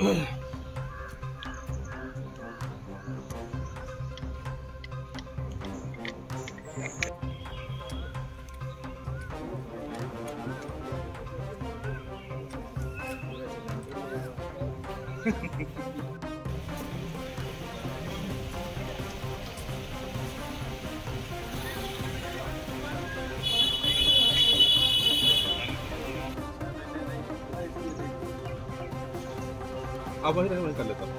अब वही कर लेता हूँ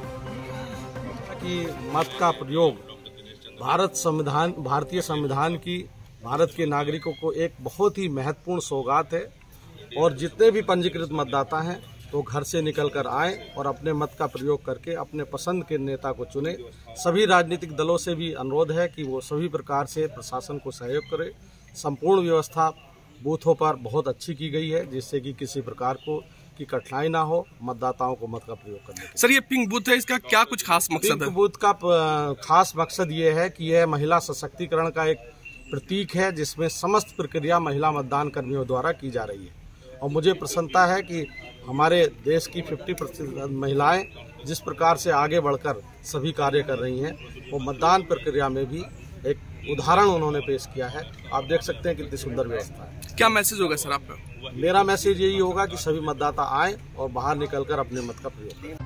कि मत का प्रयोग भारतीय संविधान की भारत के नागरिकों को एक बहुत ही महत्वपूर्ण सौगात है। और जितने भी पंजीकृत मतदाता हैं तो घर से निकलकर आएं और अपने मत का प्रयोग करके अपने पसंद के नेता को चुनें। सभी राजनीतिक दलों से भी अनुरोध है कि वो सभी प्रकार से प्रशासन को सहयोग करें। संपूर्ण व्यवस्था बूथों पर बहुत अच्छी की गई है जिससे कि किसी प्रकार को की कठिनाई ना हो मतदाताओं को मत का प्रयोग करने के। सर, ये पिंक बूथ है, इसका क्या कुछ खास मकसद है? पिंक बूथ का खास मकसद ये है कि यह महिला सशक्तिकरण का एक प्रतीक है जिसमें समस्त प्रक्रिया महिला मतदान कर्मियों द्वारा की जा रही है। और मुझे प्रसन्नता है कि हमारे देश की 50% महिलाएं जिस प्रकार से आगे बढ़कर सभी कार्य कर रही हैं वो मतदान प्रक्रिया में भी एक उदाहरण उन्होंने पेश किया है। आप देख सकते हैं कितनी सुंदर व्यवस्था है। क्या मैसेज होगा सर आपका? मेरा मैसेज यही होगा कि सभी मतदाता आएं और बाहर निकलकर अपने मत का प्रयोग करें।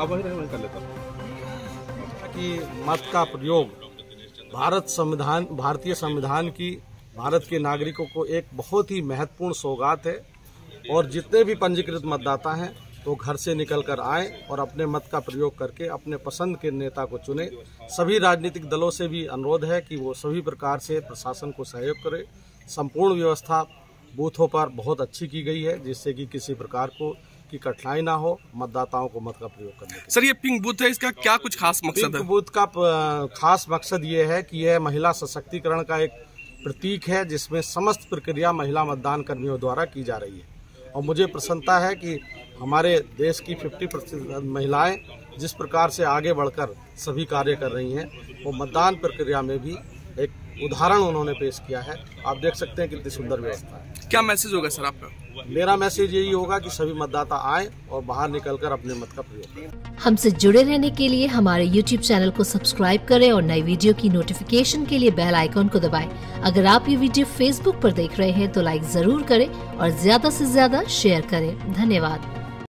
अब वही कर लेता हूँ कि मत का प्रयोग भारतीय संविधान की भारत के नागरिकों को एक बहुत ही महत्वपूर्ण सौगात है। और जितने भी पंजीकृत मतदाता हैं तो घर से निकलकर आएं और अपने मत का प्रयोग करके अपने पसंद के नेता को चुनें। सभी राजनीतिक दलों से भी अनुरोध है कि वो सभी प्रकार से प्रशासन को सहयोग करें। संपूर्ण व्यवस्था बूथों पर बहुत अच्छी की गई है जिससे कि किसी प्रकार को की कठिनाई ना हो मतदाताओं को मत का प्रयोग करने के। सर, ये पिंक बूथ है, इसका क्या कुछ खास मकसद है? पिंक बूथ का खास मकसद ये है कि यह महिला सशक्तिकरण का एक प्रतीक है जिसमें समस्त प्रक्रिया महिला मतदान कर्मियों द्वारा की जा रही है। और मुझे प्रसन्नता है कि हमारे देश की 50% महिलाएं जिस प्रकार से आगे बढ़कर सभी कार्य कर रही हैं वो मतदान प्रक्रिया में भी एक उदाहरण उन्होंने पेश किया है। आप देख सकते हैं कितनी सुंदर व्यवस्था है। क्या मैसेज होगा सर आपका? मेरा मैसेज यही होगा कि सभी मतदाता आएं और बाहर निकलकर अपने मत का प्रयोग करें। हमसे जुड़े रहने के लिए हमारे YouTube चैनल को सब्सक्राइब करें और नई वीडियो की नोटिफिकेशन के लिए बेल आइकॉन को दबाएं। अगर आप ये वीडियो Facebook पर देख रहे हैं तो लाइक जरूर करें और ज्यादा से ज्यादा शेयर करें। धन्यवाद।